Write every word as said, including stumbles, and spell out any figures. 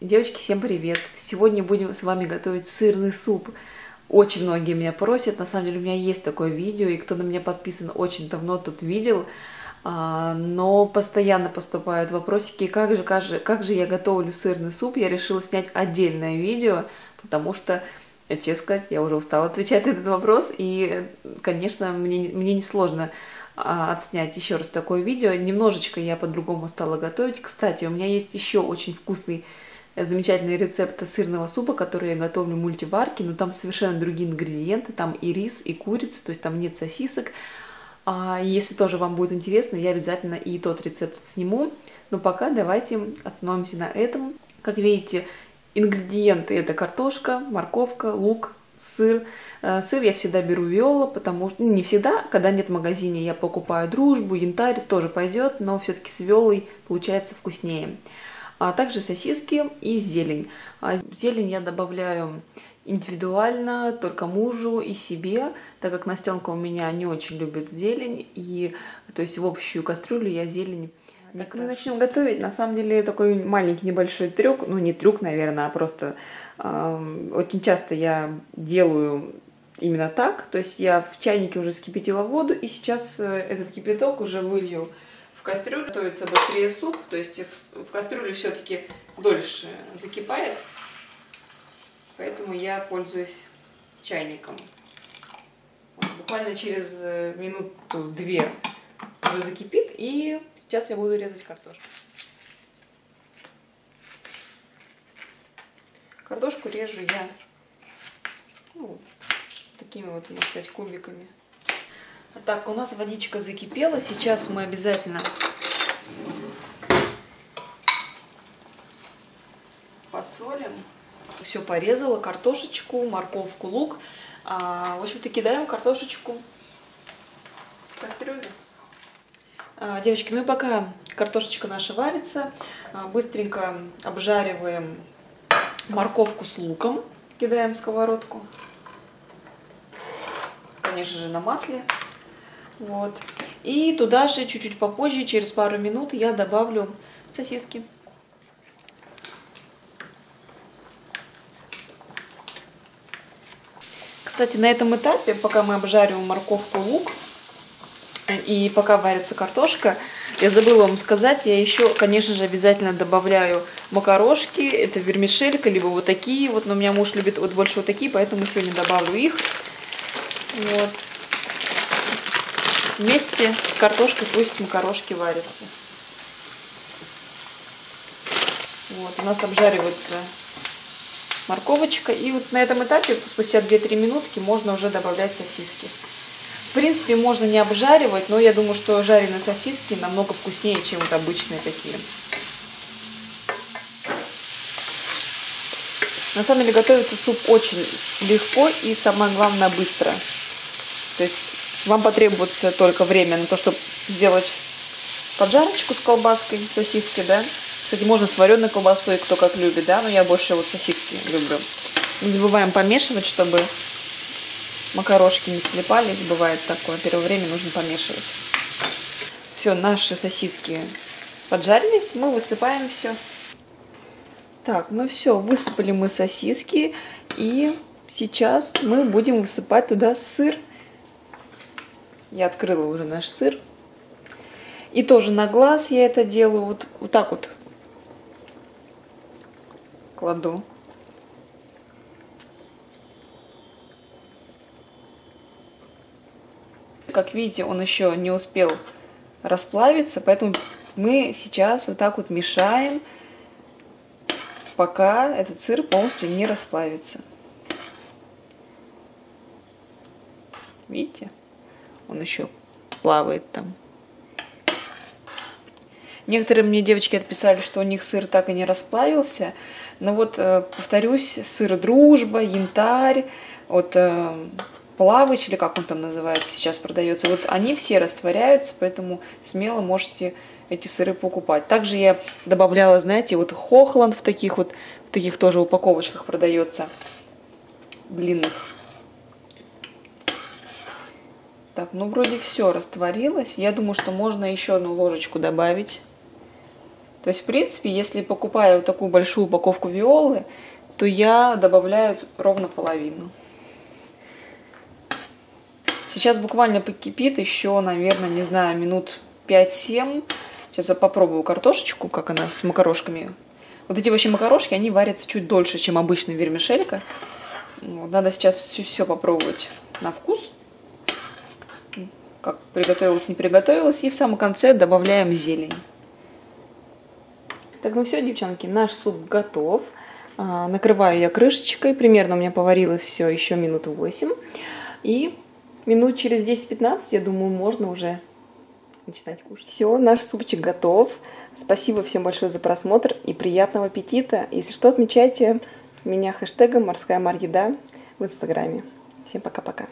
Девочки, всем привет! Сегодня будем с вами готовить сырный суп. Очень многие меня просят, на самом деле у меня есть такое видео, и кто на меня подписан очень давно, тот видел, но постоянно поступают вопросики, как же, как же, как же я готовлю сырный суп. Я решила снять отдельное видео, потому что, честно сказать, я уже устала отвечать на этот вопрос, и, конечно, мне, мне несложно отснять еще раз такое видео. Немножечко я по-другому стала готовить. Кстати, у меня есть еще очень вкусный, замечательный рецепт сырного супа, который я готовлю в мультиварке, но там совершенно другие ингредиенты, там и рис, и курица, то есть там нет сосисок. Если тоже вам будет интересно, я обязательно и тот рецепт сниму. Но пока давайте остановимся на этом. Как видите, ингредиенты — это картошка, морковка, лук, сыр. Сыр я всегда беру Виола, потому что, ну, не всегда, когда нет в магазине, я покупаю Дружбу, Янтарь тоже пойдет, но все-таки с Виолой получается вкуснее. А также сосиски и зелень. Зелень я добавляю индивидуально, только мужу и себе, так как Настенка у меня не очень любит зелень, и то есть в общую кастрюлю я зелень. Так, мы начнем готовить. На самом деле такой маленький небольшой трюк, ну не трюк, наверное, а просто э, очень часто я делаю именно так. То есть я в чайнике уже вскипятила воду, и сейчас этот кипяток уже вылью в кастрюлю. Готовится быстрее суп, то есть в, в кастрюле все-таки дольше закипает, поэтому я пользуюсь чайником. Вот, буквально через минуту-две уже закипит, и сейчас я буду резать картошку. Картошку режу я, ну, такими вот, можно сказать, кубиками. А так, у нас водичка закипела. Сейчас мы обязательно посолим. Все порезала: картошечку, морковку, лук. А, в общем-то, кидаем картошечку в кастрюлю. Девочки, ну и пока картошечка наша варится, быстренько обжариваем морковку с луком, кидаем в сковородку, конечно же, на масле. Вот. И туда же чуть-чуть попозже, через пару минут, я добавлю сосиски. Кстати, на этом этапе, пока мы обжариваем морковку, лук, и пока варится картошка, я забыла вам сказать, я еще, конечно же, обязательно добавляю макарошки. Это вермишелька, либо вот такие. Вот, но у меня муж любит вот больше вот такие, поэтому сегодня добавлю их. Вот. Вместе с картошкой пусть макарошки варятся. Вот, у нас обжаривается морковочка. И вот на этом этапе, спустя две-три минутки, можно уже добавлять сосиски. В принципе, можно не обжаривать, но я думаю, что жареные сосиски намного вкуснее, чем вот обычные такие. На самом деле готовится суп очень легко и, самое главное, быстро. То есть вам потребуется только время на то, чтобы сделать поджарочку с колбаской, сосиски, да. Кстати, можно с вареной колбасой, кто как любит, да, но я больше вот сосиски люблю. Не забываем помешивать, чтобы макарошки не слипались, бывает такое. Первое время нужно помешивать. Все, наши сосиски поджарились, мы высыпаем все. Так, ну все, высыпали мы сосиски, и сейчас мы будем высыпать туда сыр. Я открыла уже наш сыр. И тоже на глаз я это делаю, вот, вот так вот кладу. Как видите, он еще не успел расплавиться, поэтому мы сейчас вот так вот мешаем, пока этот сыр полностью не расплавится. Видите? Он еще плавает там. Некоторые мне девочки отписали, что у них сыр так и не расплавился. Но вот, повторюсь, сыр Дружба, Янтарь, вот... Плавыч, или как он там называется, сейчас продается. Вот они все растворяются, поэтому смело можете эти сыры покупать. Также я добавляла, знаете, вот Хохланд в таких вот, в таких тоже упаковочках продается, длинных. Так, ну вроде все растворилось. Я думаю, что можно еще одну ложечку добавить. То есть, в принципе, если покупаю вот такую большую упаковку виолы, то я добавляю ровно половину. Сейчас буквально покипит еще, наверное, не знаю, минут пять-семь. Сейчас я попробую картошечку, как она с макарошками. Вот эти вообще макарошки, они варятся чуть дольше, чем обычная вермишелька. Вот, надо сейчас все, все попробовать на вкус. Как приготовилось, не приготовилось. И в самом конце добавляем зелень. Так, ну все, девчонки, наш суп готов. А, накрываю я крышечкой. Примерно у меня поварилось все еще минут восемь. И минут через десять-пятнадцать, я думаю, можно уже начинать кушать. Все, наш супчик готов. Спасибо всем большое за просмотр и приятного аппетита. Если что, отмечайте меня хэштегом «Морская Марь Еда» в Инстаграме. Всем пока-пока.